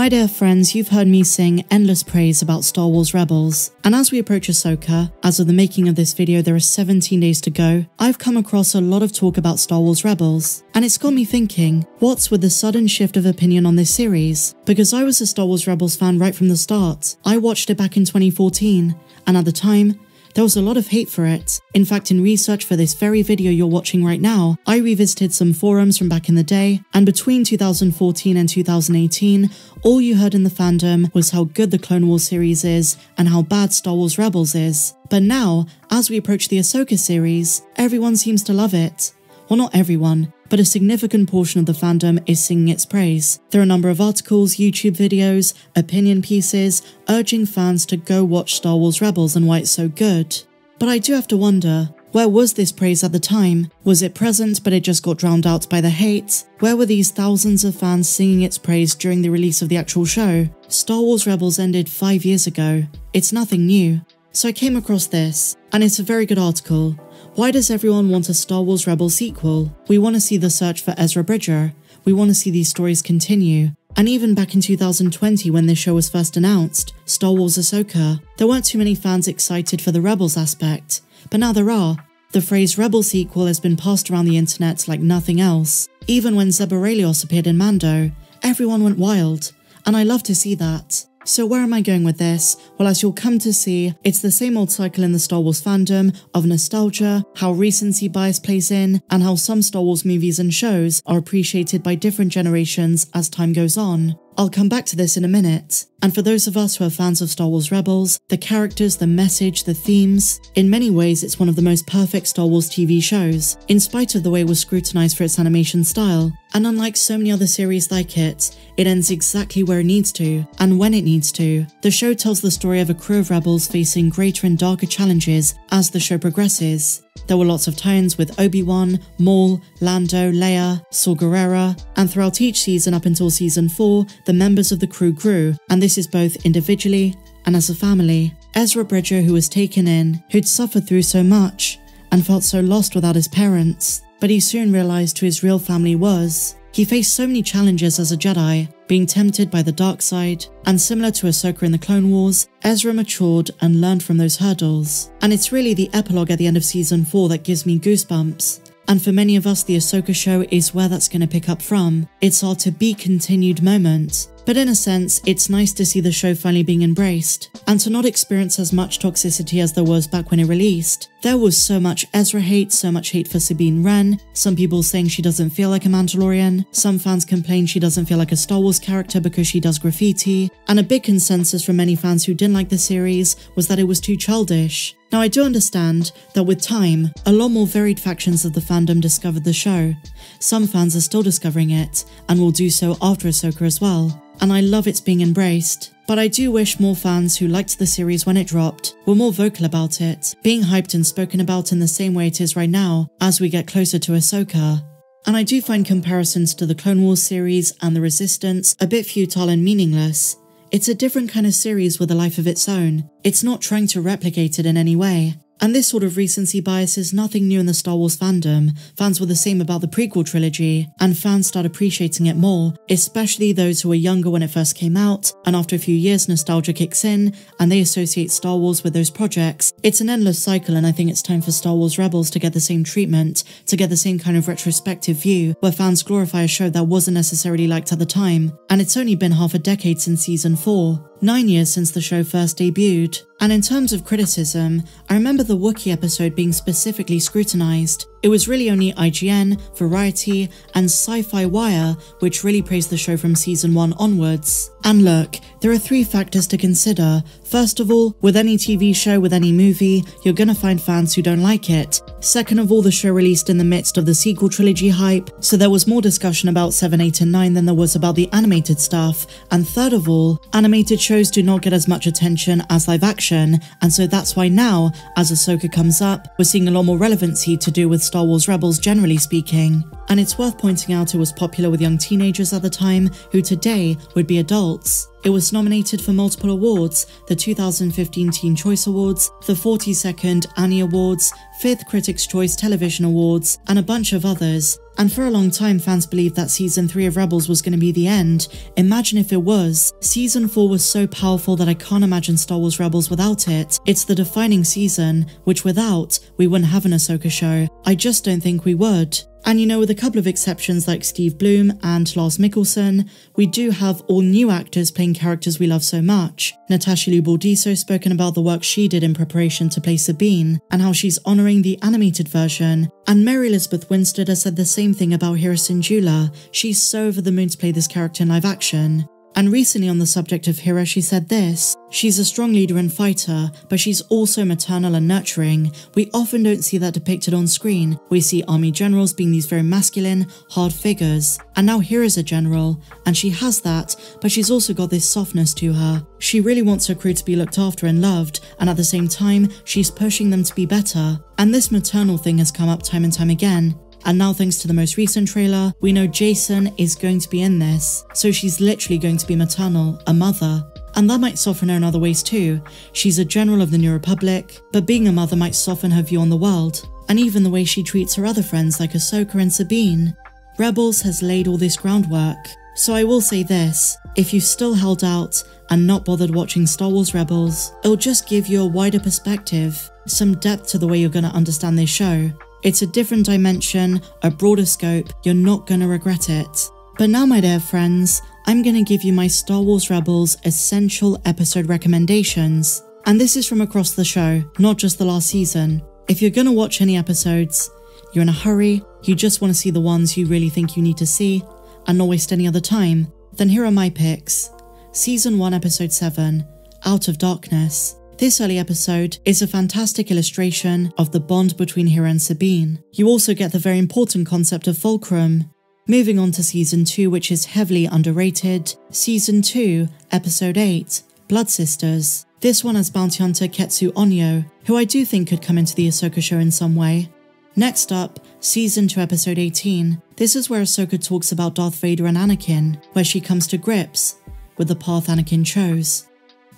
My dear friends, you've heard me sing endless praise about Star Wars Rebels, and as we approach Ahsoka, as of the making of this video there are 17 days to go, I've come across a lot of talk about Star Wars Rebels, and it's got me thinking, what's with the sudden shift of opinion on this series? Because I was a Star Wars Rebels fan right from the start. I watched it back in 2014, and at the time, there was a lot of hate for it. In fact, in research for this very video you're watching right now, I revisited some forums from back in the day, and between 2014 and 2018, all you heard in the fandom was how good the Clone Wars series is and how bad Star Wars Rebels is. But now, as we approach the Ahsoka series, everyone seems to love it. Well, not everyone, but a significant portion of the fandom is singing its praise. There are a number of articles, YouTube videos, opinion pieces, urging fans to go watch Star Wars Rebels and why it's so good. But I do have to wonder, where was this praise at the time? Was it present but it just got drowned out by the hate? Where were these thousands of fans singing its praise during the release of the actual show? Star Wars Rebels ended 5 years ago. It's nothing new. So I came across this, and it's a very good article. Why does everyone want a Star Wars Rebels sequel? We want to see the search for Ezra Bridger. We want to see these stories continue. And even back in 2020 when this show was first announced, Star Wars Ahsoka, there weren't too many fans excited for the Rebels aspect, but now there are. The phrase Rebel sequel has been passed around the internet like nothing else. Even when Zeb Orrelios appeared in Mando, everyone went wild, and I love to see that. So where am I going with this? Well, as you'll come to see, it's the same old cycle in the Star Wars fandom of nostalgia, how recency bias plays in, and how some Star Wars movies and shows are appreciated by different generations as time goes on. I'll come back to this in a minute, and for those of us who are fans of Star Wars Rebels, the characters, the message, the themes, in many ways it's one of the most perfect Star Wars TV shows, in spite of the way it was scrutinized for its animation style, and unlike so many other series like it, it ends exactly where it needs to, and when it needs to. The show tells the story of a crew of rebels facing greater and darker challenges as the show progresses. There were lots of tie-ins with Obi-Wan, Maul, Lando, Leia, Saw Gerrera, and throughout each season up until season 4, the members of the crew grew, and this is both individually and as a family. Ezra Bridger, who was taken in, who'd suffered through so much, and felt so lost without his parents, but he soon realised who his real family was. He faced so many challenges as a Jedi, being tempted by the dark side, and similar to Ahsoka in the Clone Wars, Ezra matured and learned from those hurdles. And it's really the epilogue at the end of season 4 that gives me goosebumps. And for many of us, the Ahsoka show is where that's going to pick up from. It's our to-be-continued moment. But in a sense, it's nice to see the show finally being embraced, and to not experience as much toxicity as there was back when it released. There was so much Ezra hate, so much hate for Sabine Wren, some people saying she doesn't feel like a Mandalorian, some fans complain she doesn't feel like a Star Wars character because she does graffiti, and a big consensus from many fans who didn't like the series was that it was too childish. Now I do understand that with time, a lot more varied factions of the fandom discovered the show. Some fans are still discovering it, and will do so after Ahsoka as well. And I love it's being embraced. But I do wish more fans who liked the series when it dropped were more vocal about it, being hyped and spoken about in the same way it is right now as we get closer to Ahsoka. And I do find comparisons to the Clone Wars series and the Resistance a bit futile and meaningless. It's a different kind of series with a life of its own. It's not trying to replicate it in any way. And this sort of recency bias is nothing new in the Star Wars fandom. Fans were the same about the prequel trilogy, and fans start appreciating it more, especially those who were younger when it first came out, and after a few years nostalgia kicks in, and they associate Star Wars with those projects. It's an endless cycle, and I think it's time for Star Wars Rebels to get the same treatment, to get the same kind of retrospective view, where fans glorify a show that wasn't necessarily liked at the time, and it's only been half a decade since season 4. 9 years since the show first debuted. And in terms of criticism, I remember the Wookiee episode being specifically scrutinized. It was really only IGN, Variety, and Sci-Fi Wire which really praised the show from season 1 onwards. And look, there are 3 factors to consider. First of all, with any TV show, with any movie, you're gonna find fans who don't like it. Second of all, the show released in the midst of the sequel trilogy hype, so there was more discussion about 7, 8, and 9 than there was about the animated stuff. And third of all, animated shows do not get as much attention as live action, and so that's why now, as Ahsoka comes up, we're seeing a lot more relevancy to do with Star Wars Rebels generally speaking. And it's worth pointing out it was popular with young teenagers at the time, who today would be adults. It was nominated for multiple awards, the 2015 Teen Choice Awards, the 42nd Annie Awards, 5th Critics' Choice Television Awards, and a bunch of others. And for a long time, fans believed that Season 3 of Rebels was going to be the end. Imagine if it was. Season 4 was so powerful that I can't imagine Star Wars Rebels without it. It's the defining season, which without, we wouldn't have an Ahsoka show. I just don't think we would. And you know, with a couple of exceptions like Steve Blum and Lars Mikkelsen, we do have all new actors playing characters we love so much. Natasha Lou Baldiso spoken about the work she did in preparation to play Sabine, and how she's honouring the animated version. And Mary Elizabeth Winstead has said the same thing about Hera Syndulla. She's so over the moon to play this character in live action. And recently on the subject of Hera, she said this: she's a strong leader and fighter, but she's also maternal and nurturing. We often don't see that depicted on screen. We see army generals being these very masculine, hard figures. And now Hera's a general, and she has that, but she's also got this softness to her. She really wants her crew to be looked after and loved, and at the same time, she's pushing them to be better. And this maternal thing has come up time and time again. And now, thanks to the most recent trailer, we know Jacen is going to be in this, so she's literally going to be maternal, a mother. And that might soften her in other ways too. She's a general of the New Republic, but being a mother might soften her view on the world, and even the way she treats her other friends like Ahsoka and Sabine. Rebels has laid all this groundwork. So I will say this, if you've still held out and not bothered watching Star Wars Rebels, it'll just give you a wider perspective, some depth to the way you're going to understand this show. It's a different dimension, a broader scope, you're not going to regret it. But now, my dear friends, I'm going to give you my Star Wars Rebels essential episode recommendations. And this is from across the show, not just the last season. If you're going to watch any episodes, you're in a hurry, you just want to see the ones you really think you need to see, and not waste any other time, then here are my picks. Season 1, Episode 7, Out of Darkness. This early episode is a fantastic illustration of the bond between Hera and Sabine. You also get the very important concept of Fulcrum. Moving on to Season 2, which is heavily underrated, Season 2, Episode 8, Blood Sisters. This one has bounty hunter Ketsu Onyo, who I do think could come into the Ahsoka show in some way. Next up, Season 2, Episode 18. This is where Ahsoka talks about Darth Vader and Anakin, where she comes to grips with the path Anakin chose.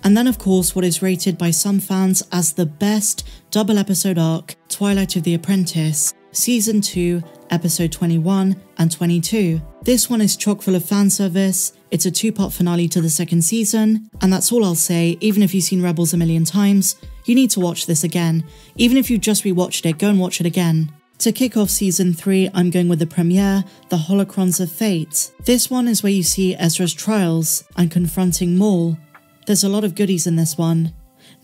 And then, of course, what is rated by some fans as the best double episode arc, Twilight of the Apprentice, Season 2, Episode 21 and 22. This one is chock full of fan service. It's a two-part finale to the second season, and that's all I'll say. Even if you've seen Rebels a million times, you need to watch this again. Even if you just rewatched it, go and watch it again. To kick off Season 3, I'm going with the premiere, the Holocrons of Fate. This one is where you see Ezra's trials and confronting Maul. There's a lot of goodies in this one.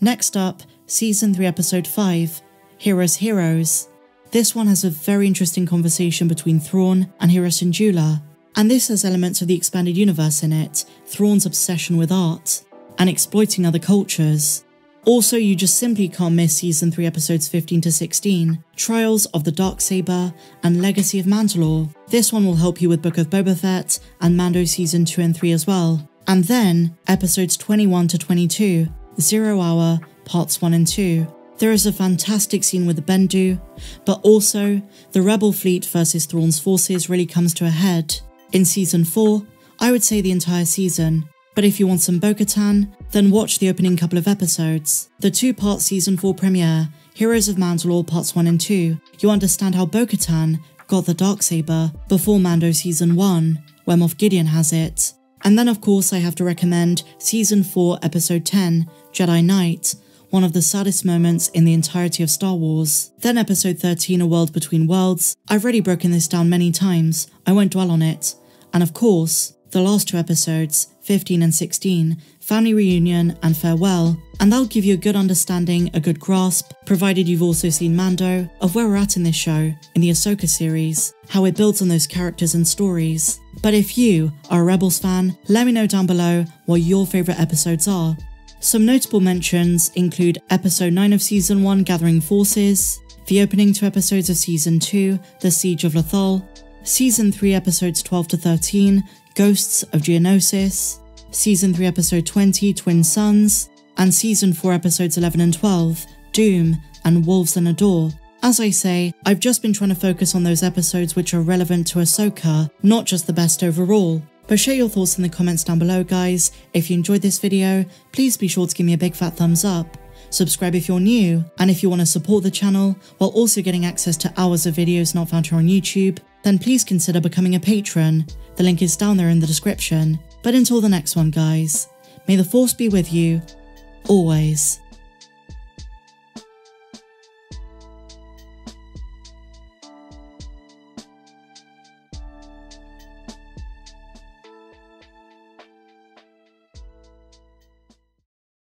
Next up, Season 3, Episode 5, Hera's Heroes. This one has a very interesting conversation between Thrawn and Hera Syndulla, and this has elements of the expanded universe in it, Thrawn's obsession with art, and exploiting other cultures. Also, you just simply can't miss Season 3, Episodes 15 to 16, Trials of the Darksaber and Legacy of Mandalore. This one will help you with Book of Boba Fett and Mando Season 2 and 3 as well. And then, Episodes 21 to 22, 0 Hour, Parts 1 and 2. There is a fantastic scene with the Bendu, but also, the Rebel fleet versus Thrawn's forces really comes to a head. In Season 4, I would say the entire season, but if you want some Bo-Katan, then watch the opening couple of episodes. The two-part Season 4 premiere, Heroes of Mandalore Parts 1 and 2, you understand how Bo-Katan got the Darksaber before Mando Season 1, where Moff Gideon has it. And then, of course, I have to recommend Season 4, Episode 10, Jedi Knight, one of the saddest moments in the entirety of Star Wars. Then Episode 13, A World Between Worlds. I've already broken this down many times, I won't dwell on it. And of course, the last two episodes, 15 and 16, Family Reunion and Farewell. And that'll give you a good understanding, a good grasp, provided you've also seen Mando, of where we're at in this show, in the Ahsoka series, how it builds on those characters and stories. But if you are a Rebels fan, let me know down below what your favourite episodes are. Some notable mentions include Episode 9 of Season 1, Gathering Forces, the opening two episodes of Season 2, The Siege of Lothal, Season 3, Episodes 12 to 13, Ghosts of Geonosis, Season 3, Episode 20, Twin Sons, and Season 4, Episodes 11 and 12, Doom and Wolves and Adore. As I say, I've just been trying to focus on those episodes which are relevant to Ahsoka, not just the best overall. But share your thoughts in the comments down below, guys. If you enjoyed this video, please be sure to give me a big fat thumbs up. Subscribe if you're new, and if you want to support the channel, while also getting access to hours of videos not found here on YouTube, then please consider becoming a patron. The link is down there in the description. But until the next one, guys, may the Force be with you, always.